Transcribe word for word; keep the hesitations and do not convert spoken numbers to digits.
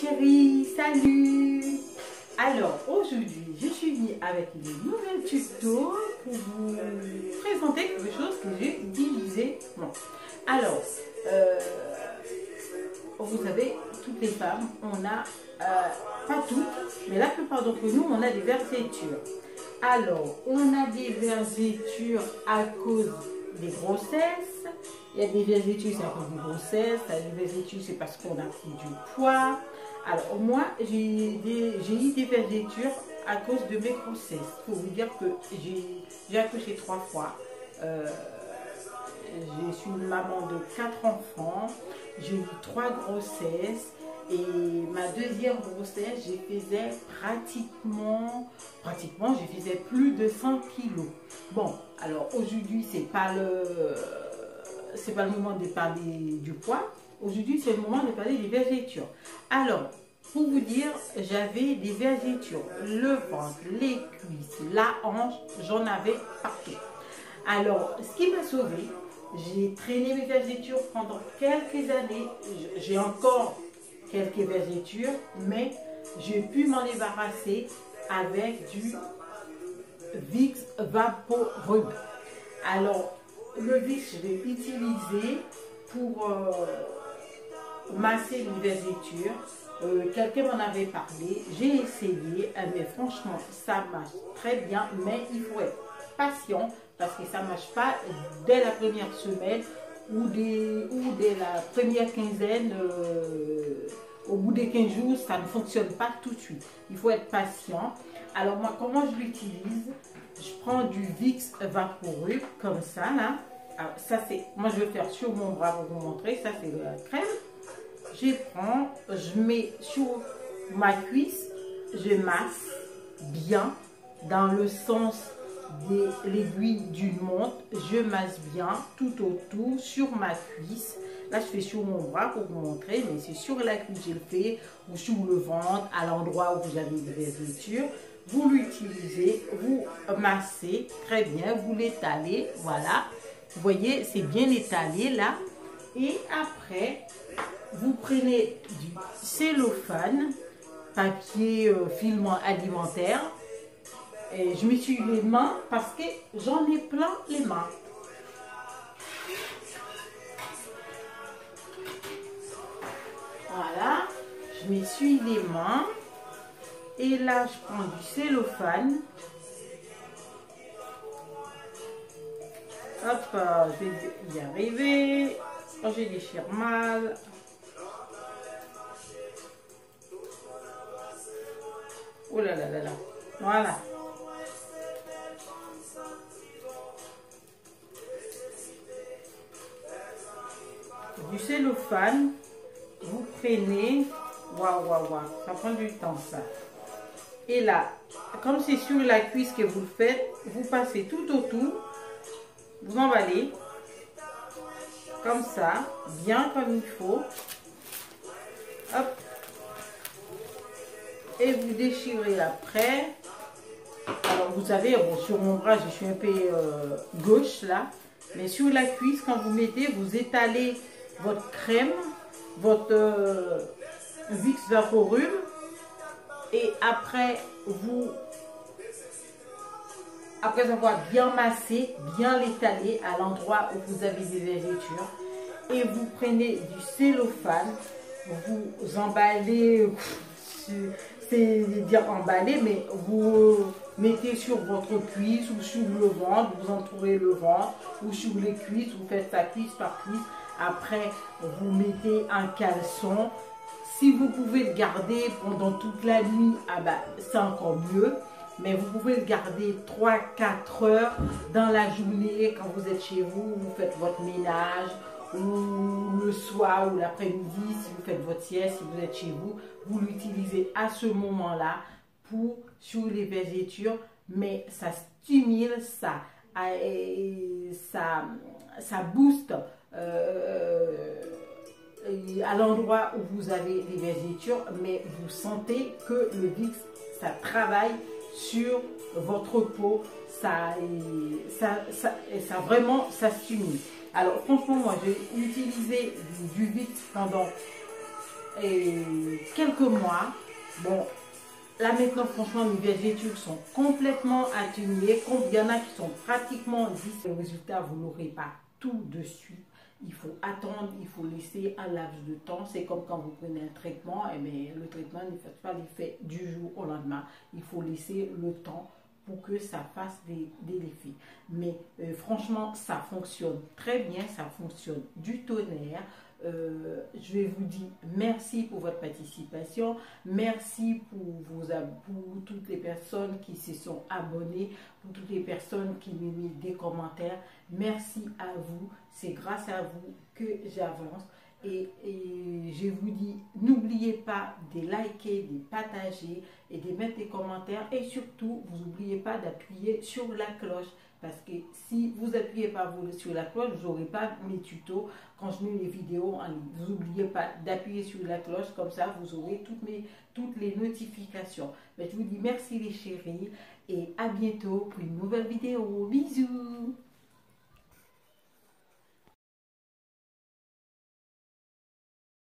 chérie, salut. Alors aujourd'hui je suis venue avec une nouvelle tuto pour vous présenter quelque chose que j'ai divisé. Bon. Alors euh, vous savez, toutes les femmes, on a euh, pas toutes, mais la plupart d'entre nous, on a des vergetures. Alors on a des vergetures à cause des grossesses. Il y a des vergetures, c'est à cause des grossesses. Les vergetures, c'est parce qu'on a pris du poids. Alors moi, j'ai eu des vergetures à cause de mes grossesses. Pour vous dire que j'ai accouché trois fois. Euh, je suis une maman de quatre enfants. J'ai eu trois grossesses. Et ma deuxième grossesse, je faisais pratiquement, pratiquement, je faisais plus de cent kilos. Bon, alors aujourd'hui, c'est pas le... c'est pas le moment de parler du poids. Aujourd'hui, c'est le moment de parler des vergetures. Alors, pour vous dire, j'avais des vergetures. Le ventre, les cuisses, la hanche, j'en avais partout. Alors, ce qui m'a sauvée, j'ai traîné mes vergetures pendant quelques années. J'ai encore quelques vergetures, mais j'ai pu m'en débarrasser avec du Vicks VapoRub. Alors, le Vicks, je l'ai utilisé pour euh, masser les vergetures. Euh, Quelqu'un m'en avait parlé, j'ai essayé, mais franchement, ça marche très bien, mais il faut être patient parce que ça ne marche pas dès la première semaine ou dès, ou dès la première quinzaine. Euh, au bout des quinze jours, ça ne fonctionne pas tout de suite. Il faut être patient. Alors moi, comment je l'utilise? Je prends du Vicks VapoRub comme ça là. Alors, ça c'est, moi je vais faire sur mon bras pour vous montrer. Ça c'est la crème. Je prends, je mets sur ma cuisse, je masse bien dans le sens de l'aiguille d'une montre. Je masse bien tout autour sur ma cuisse. Là je fais sur mon bras pour vous montrer, mais c'est sur la cuisse que je le fais ou sur le ventre, à l'endroit où vous avez des vergetures. Vous l'utilisez, vous massez très bien, vous l'étalez, voilà. Vous voyez, c'est bien étalé là. Et après, vous prenez du cellophane, papier euh, film alimentaire. Et je m'essuie les mains parce que j'en ai plein les mains. Voilà, je m'essuie les mains. Et là, je prends du cellophane. Hop, je vais y arriver. Oh, je déchire mal. Oh là là là là. Voilà. Du cellophane, vous prenez. Waouh, waouh, waouh. Ça prend du temps, ça. Et là, comme c'est sur la cuisse que vous le faites, vous passez tout autour, vous emballez, comme ça, bien comme il faut, hop, et vous déchirez après. Alors vous savez, bon, sur mon bras, je suis un peu euh, gauche là, mais sur la cuisse, quand vous mettez, vous étalez votre crème, votre euh, Vicks VapoRub. Et après, vous, après avoir bien massé, bien l'étalé à l'endroit où vous avez des vergetures, et vous prenez du cellophane, vous emballez, c'est dire emballer, mais vous mettez sur votre cuisse ou sur le ventre, vous entourez le ventre, ou sur les cuisses, vous faites ça cuisse par cuisse. Après, vous mettez un caleçon. Si vous pouvez le garder pendant toute la nuit, ah bah, c'est encore mieux. Mais vous pouvez le garder trois à quatre heures dans la journée quand vous êtes chez vous, vous faites votre ménage, ou le soir ou l'après-midi, si vous faites votre sieste, si vous êtes chez vous, vous l'utilisez à ce moment-là pour sur les vergetures. Mais ça stimule, ça, ça, ça booste. Euh, à l'endroit où vous avez les vergetures, mais vous sentez que le Vicks, ça travaille sur votre peau, ça, ça, ça, ça vraiment, ça stimule. Alors franchement, moi j'ai utilisé du Vicks pendant et quelques mois. Bon, là maintenant, franchement, mes vergetures sont complètement atténuées. Il y en a qui sont pratiquement dix. Le résultat, vous n'aurez pas tout de suite. Il faut attendre, il faut laisser un laps de temps. C'est comme quand vous prenez un traitement, et bien, le traitement ne fait pas l'effet du jour au lendemain. Il faut laisser le temps pour que ça fasse des, des effets. Mais euh, franchement, ça fonctionne très bien, ça fonctionne du tonnerre. Euh, je vais vous dire merci pour votre participation, merci pour, vos, pour toutes les personnes qui se sont abonnées, pour toutes les personnes qui m'ont mis des commentaires. Merci à vous, c'est grâce à vous que j'avance. Et, et je vous dis, n'oubliez pas de liker, de partager et de mettre des commentaires. Et surtout, vous n'oubliez pas d'appuyer sur la cloche. Parce que si vous n'appuyez pas sur la cloche, vous n'aurez pas mes tutos quand je mets les vidéos en ligne. Vous n'oubliez pas d'appuyer sur la cloche, comme ça vous aurez toutes, mes, toutes les notifications. Mais je vous dis merci les chéris et à bientôt pour une nouvelle vidéo. Bisous!